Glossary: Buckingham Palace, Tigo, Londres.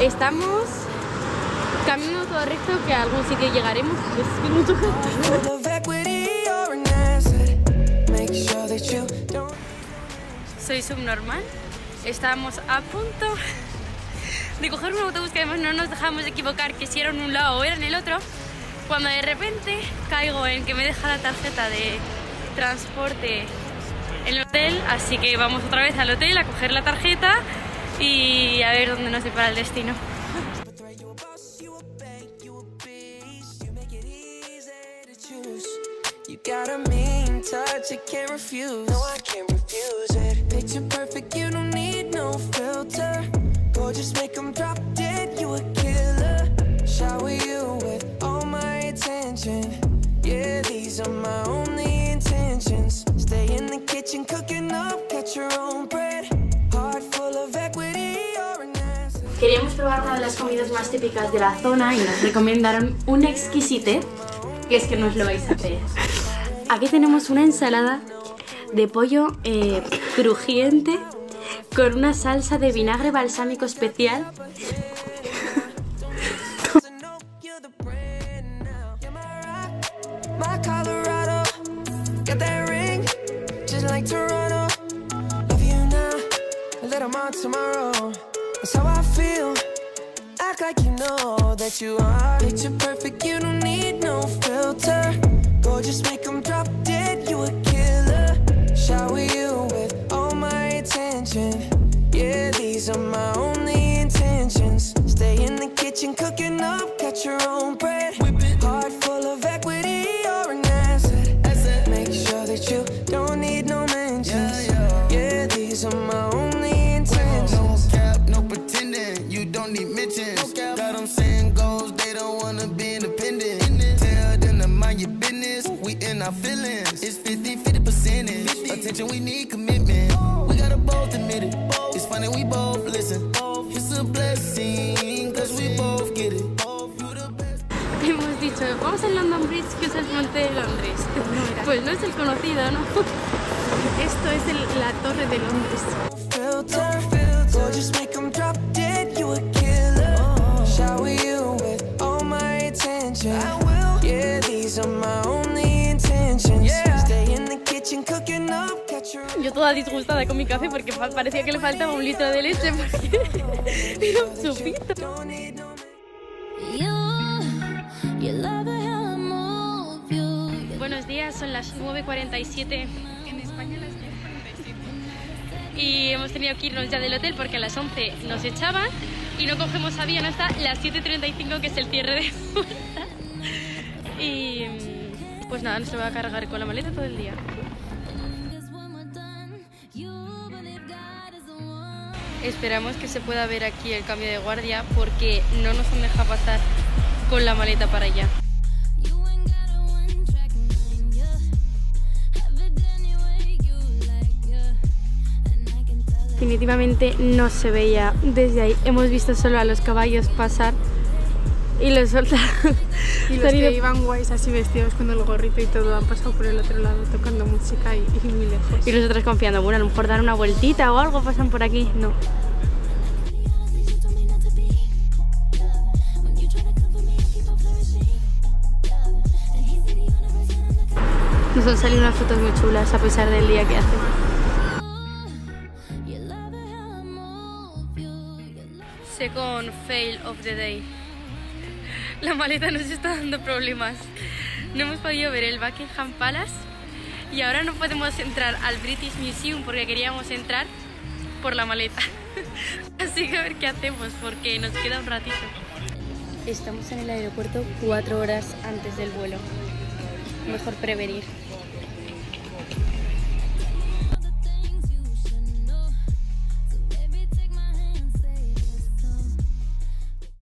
Estamos camino todo recto, que a algún sitio llegaremos. Es mucho gente. Soy subnormal. Estábamos a punto de coger un autobús que además no nos dejamos de equivocar, que si era en un lado o era en el otro, cuando de repente caigo en que me deja la tarjeta de transporte en el hotel, así que vamos otra vez al hotel a coger la tarjeta y a ver dónde nos depara el destino. Queríamos probar una de las comidas más típicas de la zona y nos recomendaron un exquisite, que es que no os lo vais a hacer. Aquí tenemos una ensalada de pollo crujiente con una salsa de vinagre balsámico especial. Hemos dicho, vamos al London Bridge, que es el puente de Londres. Pues no es el conocido, ¿no? Esto es la Torre de Londres. Yo toda disgustada con mi café porque parecía que le faltaba un litro de leche porque era un chupito. Buenos días, son las 9:47 en España, las 10:47, y hemos tenido que irnos ya del hotel porque a las 11 nos echaban y no cogemos avión hasta las 7:35, que es el cierre de puertas. Y pues nada, nos lo voy a cargar con la maleta todo el día. Esperamos que se pueda ver aquí el cambio de guardia porque no nos han dejado pasar con la maleta para allá. Definitivamente no se veía desde ahí. Hemos visto solo a los caballos pasar y los soldaron. Y los que iban guays así vestidos con el gorrito y todo han pasado por el otro lado tocando música y muy lejos. Y nosotros confiando, bueno, a lo mejor dar una vueltita o algo, pasan por aquí. No. Nos han salido unas fotos muy chulas a pesar del día que hace. Second fail of the day. La maleta nos está dando problemas. No hemos podido ver el Buckingham Palace y ahora no podemos entrar al British Museum porque queríamos entrar por la maleta. Así que a ver qué hacemos porque nos queda un ratito. Estamos en el aeropuerto 4 horas antes del vuelo. Mejor prevenir.